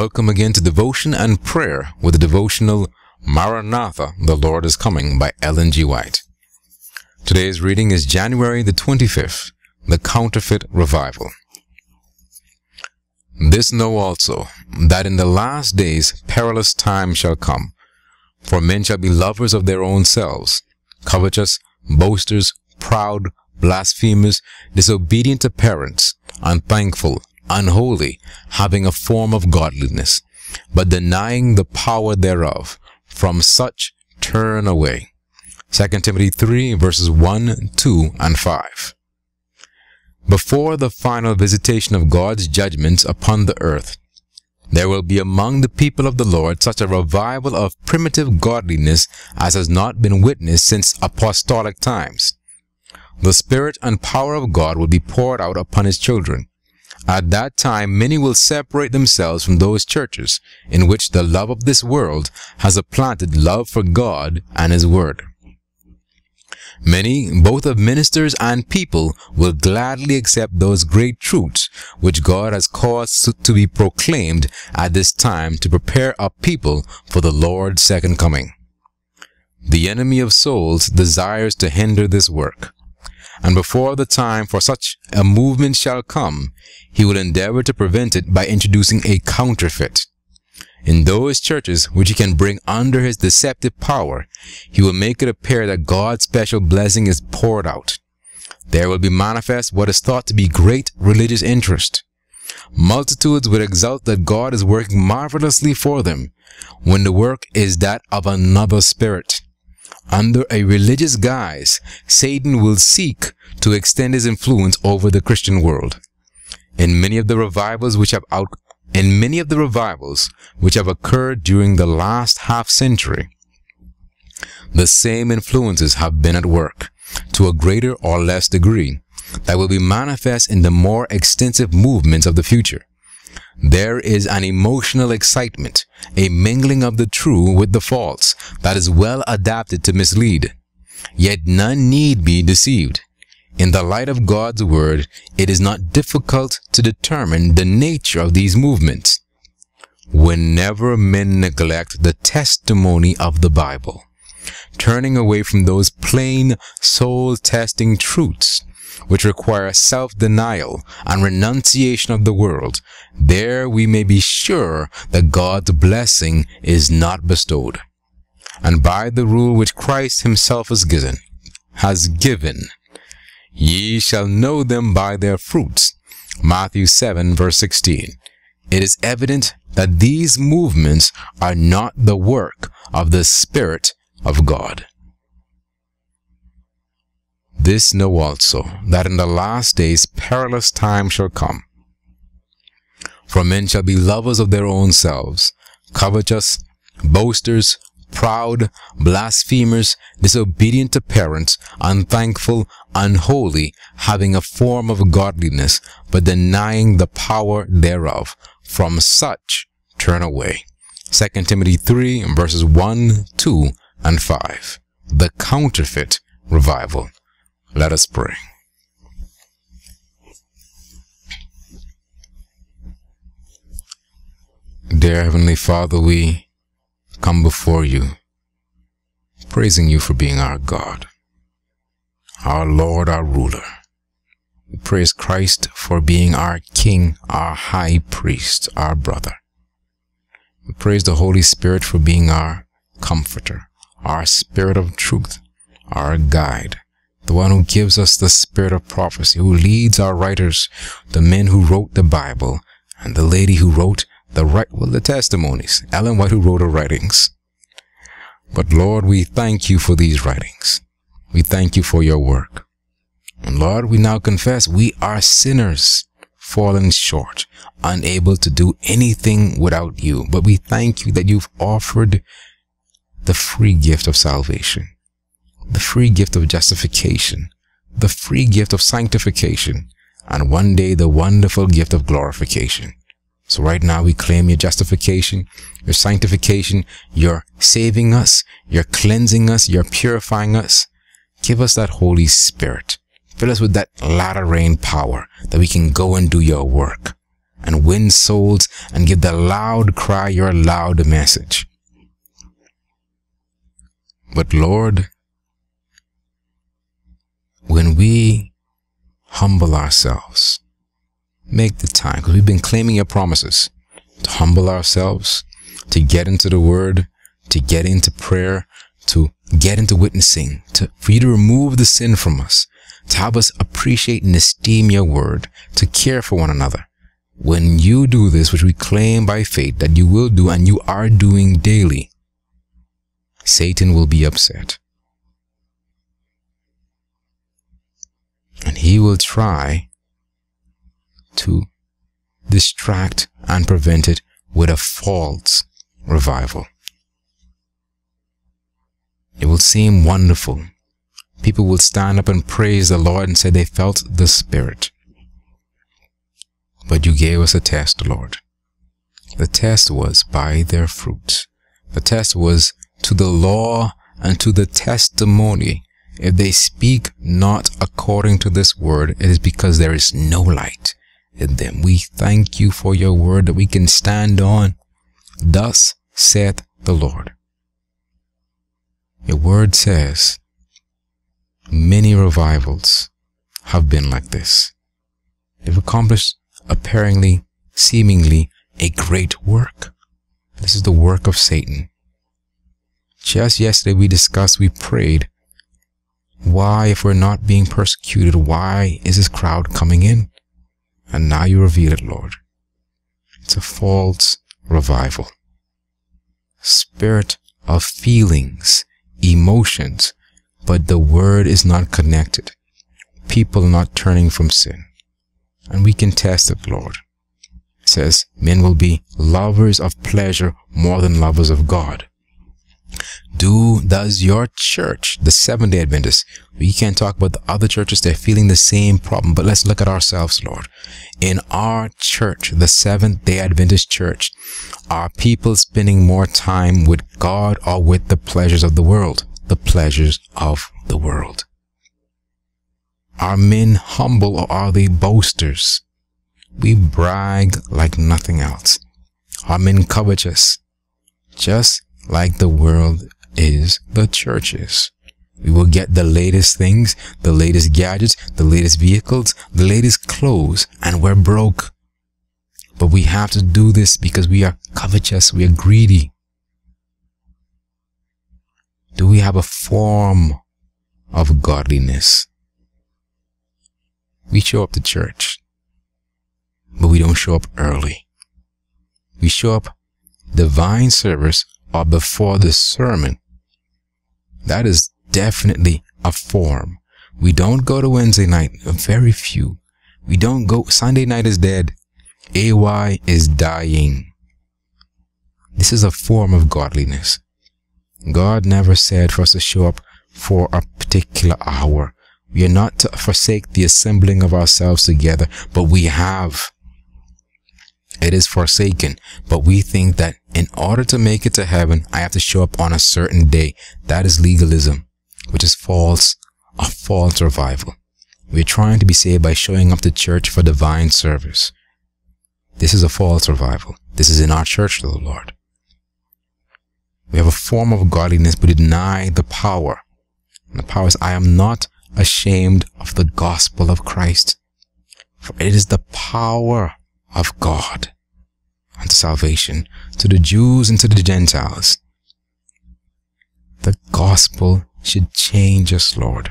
Welcome again to Devotion and Prayer with the devotional Maranatha, the Lord is Coming by Ellen G. White. Today's reading is January the 25th, the Counterfeit Revival. This know also, that in the last days perilous times shall come. For men shall be lovers of their own selves, covetous, boasters, proud, blasphemers, disobedient to parents, unthankful, unholy, having a form of godliness, but denying the power thereof. From such turn away. 2 Timothy 3 verses 1, 2, and 5. Before the final visitation of God's judgments upon the earth, there will be among the people of the Lord such a revival of primitive godliness as has not been witnessed since apostolic times. The Spirit and power of God will be poured out upon His children. At that time, many will separate themselves from those churches in which the love of this world has supplanted love for God and His Word. Many, both of ministers and people, will gladly accept those great truths which God has caused to be proclaimed at this time to prepare a people for the Lord's second coming. The enemy of souls desires to hinder this work. And before the time for such a movement shall come, he will endeavor to prevent it by introducing a counterfeit. In those churches which he can bring under his deceptive power, he will make it appear that God's special blessing is poured out. There will be manifest what is thought to be great religious interest. Multitudes will exult that God is working marvelously for them, when the work is that of another spirit. Under a religious guise, Satan will seek to extend his influence over the Christian world. In many of the revivals which have occurred during the last half-century, the same influences have been at work, to a greater or less degree, that will be manifest in the more extensive movements of the future. There is an emotional excitement, a mingling of the true with the false, that is well adapted to mislead. Yet none need be deceived. In the light of God's Word, it is not difficult to determine the nature of these movements. Whenever men neglect the testimony of the Bible, turning away from those plain, soul-testing truths which require self-denial and renunciation of the world, there we may be sure that God's blessing is not bestowed. And by the rule which Christ Himself has given, ye shall know them by their fruits. Matthew 7 verse 16. It is evident that these movements are not the work of the Spirit of God. This know also, that in the last days perilous times shall come. For men shall be lovers of their own selves, covetous, boasters, proud, blasphemers, disobedient to parents, unthankful, unholy, having a form of godliness, but denying the power thereof. From such turn away. 2 Timothy 3 verses 1, 2, and 5. The Counterfeit Revival. Let us pray. Dear Heavenly Father, we come before you, praising you for being our God, our Lord, our ruler. We praise Christ for being our King, our High Priest, our brother. We praise the Holy Spirit for being our Comforter, our Spirit of Truth, our Guide, the one who gives us the spirit of prophecy, who leads our writers, the men who wrote the Bible, and the lady who wrote the testimonies, Ellen White, who wrote her writings. But Lord, we thank you for these writings. We thank you for your work. And Lord, we now confess we are sinners, fallen short, unable to do anything without you. But we thank you that you've offered the free gift of salvation, the free gift of justification, the free gift of sanctification, and one day the wonderful gift of glorification. So right now we claim your justification, your sanctification, your saving us, your cleansing us, your purifying us. Give us that Holy Spirit. Fill us with that latter rain power that we can go and do your work. and win souls and give the loud cry your loud message. But Lord, when we humble ourselves, make the time, because we've been claiming your promises, to humble ourselves, to get into the Word, to get into prayer, to get into witnessing, for you to remove the sin from us, to help us appreciate and esteem your Word, to care for one another. When you do this, which we claim by faith that you will do and you are doing daily, Satan will be upset. And he will try to distract and prevent it with a false revival. It will seem wonderful. People will stand up and praise the Lord and say they felt the Spirit. But you gave us a test, Lord. The test was by their fruits. The test was to the law and to the testimony. If they speak not according to this word, it is because there is no light in them. We thank you for your word that we can stand on. Thus saith the Lord. Your word says many revivals have been like this. They've accomplished apparently, seemingly, a great work. This is the work of Satan. Just yesterday we discussed, we prayed, why, if we're not being persecuted, why is this crowd coming in? And now you reveal it, Lord. It's a false revival. Spirit of feelings, emotions, but the word is not connected. People are not turning from sin. And we can test it, Lord. It says, men will be lovers of pleasure more than lovers of God. Does your church, the Seventh-day Adventist, we can't talk about the other churches, they're feeling the same problem, but let's look at ourselves, Lord. In our church, the Seventh-day Adventist church, are people spending more time with God or with the pleasures of the world? The pleasures of the world. Are men humble or are they boasters? We brag like nothing else. Are men covetous? Just like the world is, the church is. We will get the latest things, the latest gadgets, the latest vehicles, the latest clothes, and we're broke. But we have to do this because we are covetous, we are greedy. Do we have a form of godliness? We show up to church, but we don't show up early. We show up divine service or before the sermon. That is definitely a form. We don't go to Wednesday night, very few. We don't go, Sunday night is dead. AY is dying. This is a form of godliness. God never said for us to show up for a particular hour. We are not to forsake the assembling of ourselves together, but we have. It is forsaken, but we think that in order to make it to heaven, I have to show up on a certain day. That is legalism, which is false, a false revival. We're trying to be saved by showing up to church for divine service. This is a false revival. This is in our church, to the Lord. We have a form of godliness, but deny the power. And the power is, I am not ashamed of the gospel of Christ, for it is the power of God unto salvation, to the Jews and to the Gentiles. The gospel should change us, Lord.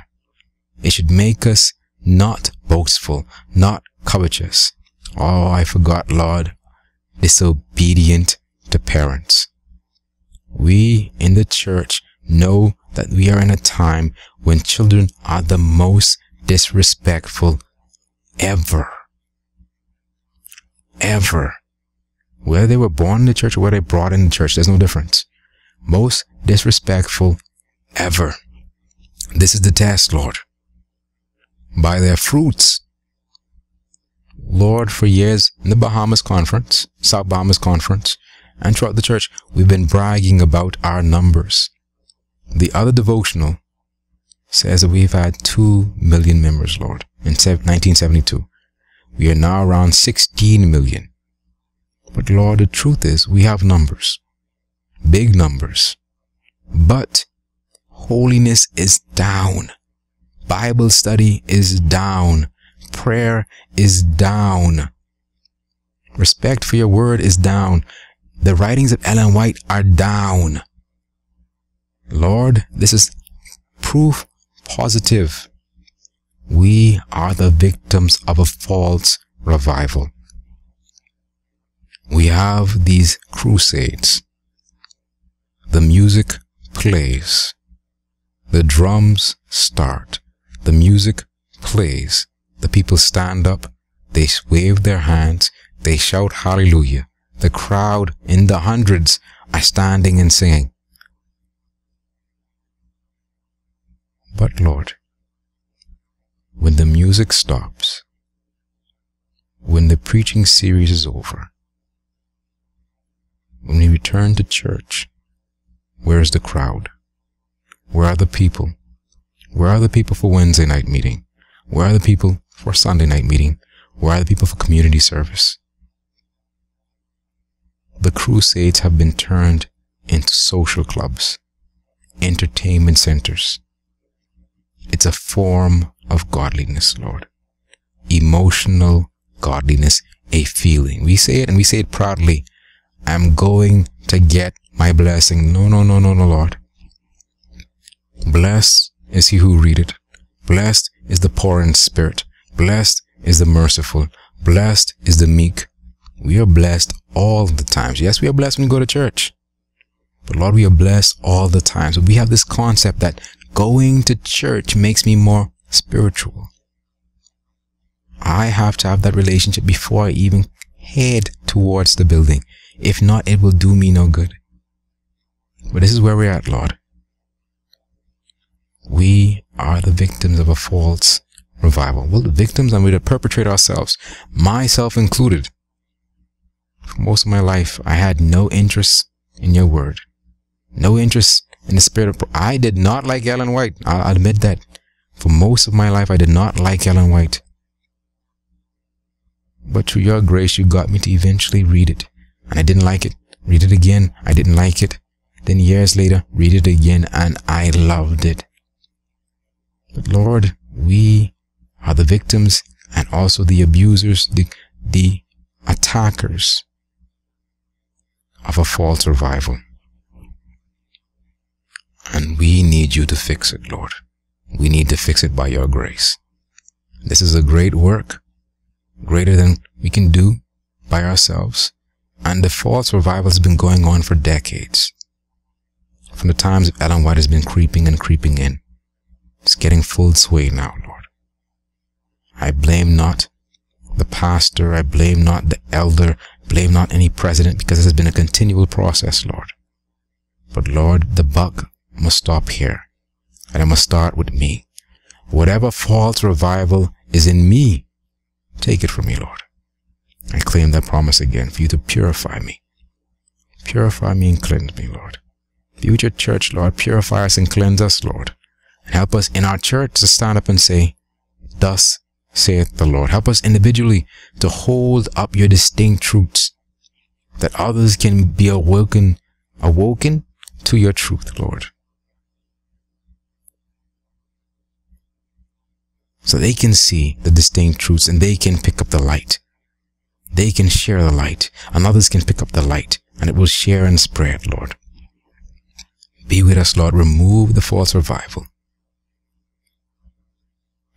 It should make us not boastful, not covetous. Oh, I forgot, Lord, disobedient to parents. We in the church know that we are in a time when children are the most disrespectful ever. Ever. Whether they were born in the church or whether they brought in the church, there's no difference. Most disrespectful ever. This is the test, Lord. By their fruits. Lord, for years in the Bahamas Conference, South Bahamas Conference, and throughout the church, we've been bragging about our numbers. The other devotional says that we've had 2 million members, Lord, in 1972. We are now around 16 million. But Lord, the truth is we have numbers, big numbers, but holiness is down. Bible study is down. Prayer is down. Respect for your word is down. The writings of Ellen White are down. Lord, this is proof positive. We are the victims of a false revival. We have these crusades. The music plays. The drums start. The music plays. The people stand up. They wave their hands. They shout hallelujah. The crowd in the hundreds are standing and singing. But Lord, when the music stops, when the preaching series is over, when we return to church, where is the crowd? Where are the people? Where are the people for Wednesday night meeting? Where are the people for Sunday night meeting? Where are the people for community service? The crusades have been turned into social clubs, entertainment centers. It's a form of godliness, Lord. Emotional godliness, a feeling. We say it, and we say it proudly. I'm going to get my blessing. No, no, no, no, no, Lord. Blessed is he who readeth. Blessed is the poor in spirit. Blessed is the merciful. Blessed is the meek. We are blessed all the times. Yes, we are blessed when we go to church. But Lord, we are blessed all the time. So we have this concept that going to church makes me more spiritual. I have to have that relationship before I even head towards the building. If not, it will do me no good. But this is where we're at, Lord. We are the victims of a false revival. Well, the victims, and we to perpetrate ourselves, myself included. For most of my life, I had no interest in your word, no interest in the spirit of. I did not like Ellen White. I'll admit that. For most of my life, I did not like Ellen White. But through your grace, you got me to eventually read it. And I didn't like it. Read it again. I didn't like it. Then years later, read it again, and I loved it. But Lord, we are the victims and also the abusers, the attackers of a false revival. And we need you to fix it, Lord. We need to fix it by your grace. This is a great work, greater than we can do by ourselves. And the false revival has been going on for decades. From the times Ellen White has been creeping and creeping in. It's getting full sway now, Lord. I blame not the pastor. I blame not the elder. I blame not any president, because this has been a continual process, Lord. But Lord, the buck must stop here. And it must start with me. Whatever false revival is in me, take it from me, Lord. I claim that promise again for you to purify me. Purify me and cleanse me, Lord. Future church, Lord, purify us and cleanse us, Lord. And help us in our church to stand up and say, thus saith the Lord. Help us individually to hold up your distinct truths, that others can be awoken to your truth, Lord. So they can see the distinct truths and they can pick up the light. They can share the light, and others can pick up the light, and it will share and spread, Lord. Be with us, Lord. Remove the false revival.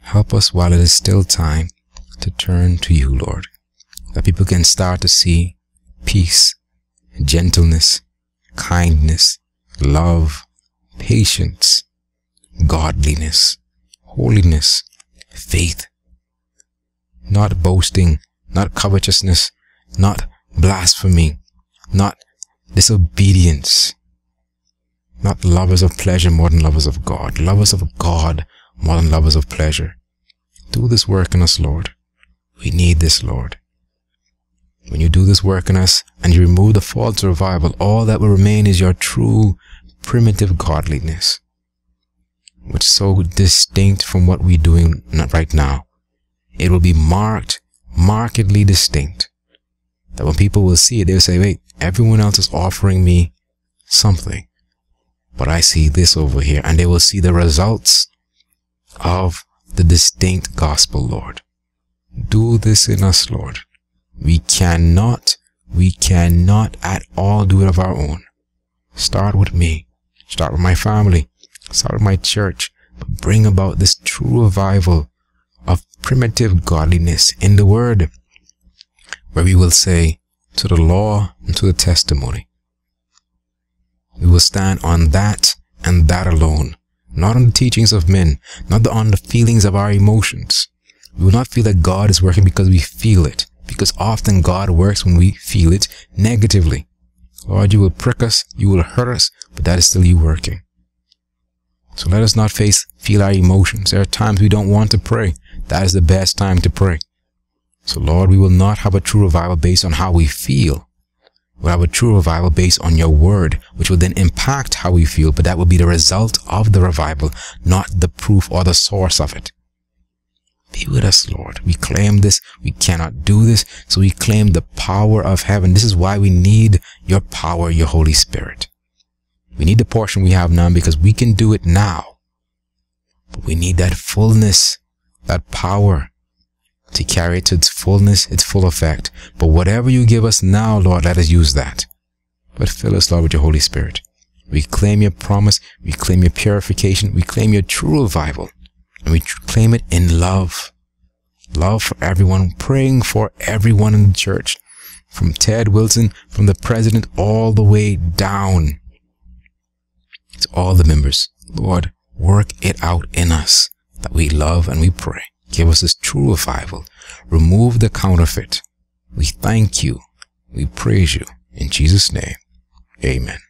Help us while it is still time to turn to you, Lord, that people can start to see peace, gentleness, kindness, love, patience, godliness, holiness, faith, not boasting, not covetousness, not blasphemy, not disobedience, not lovers of pleasure more than lovers of God more than lovers of pleasure. Do this work in us, Lord. We need this, Lord. When you do this work in us and you remove the false revival, all that will remain is your true primitive godliness, which is so distinct from what we're doing right now. It will be markedly distinct. That when people will see it, they'll say, wait, everyone else is offering me something, but I see this over here. And they will see the results of the distinct gospel, Lord. Do this in us, Lord. We cannot at all do it of our own. Start with me. Start with my family. Start with my church. But bring about this true revival of primitive godliness in the Word, where we will say, to the law and to the testimony. We will stand on that and that alone, not on the teachings of men, not on the feelings of our emotions. We will not feel that God is working because we feel it, because often God works when we feel it negatively. Lord, you will prick us, you will hurt us, but that is still you working. So let us not feel our emotions. There are times we don't want to pray. That is the best time to pray. So Lord, we will not have a true revival based on how we feel. We'll have a true revival based on your word, which will then impact how we feel, but that will be the result of the revival, not the proof or the source of it. Be with us, Lord. We claim this. We cannot do this. So we claim the power of heaven. This is why we need your power, your Holy Spirit. We need the portion we have now because we can do it now. But we need that fullness, that power, to carry it to its fullness, its full effect. But whatever you give us now, Lord, let us use that. But fill us, Lord, with your Holy Spirit. We claim your promise. We claim your purification. We claim your true revival. And we claim it in love. Love for everyone, praying for everyone in the church. From Ted Wilson, from the president, all the way down. It's all the members. Lord, work it out in us that we love and we pray. Give us this true revival. Remove the counterfeit. We thank you. We praise you. In Jesus' name, amen.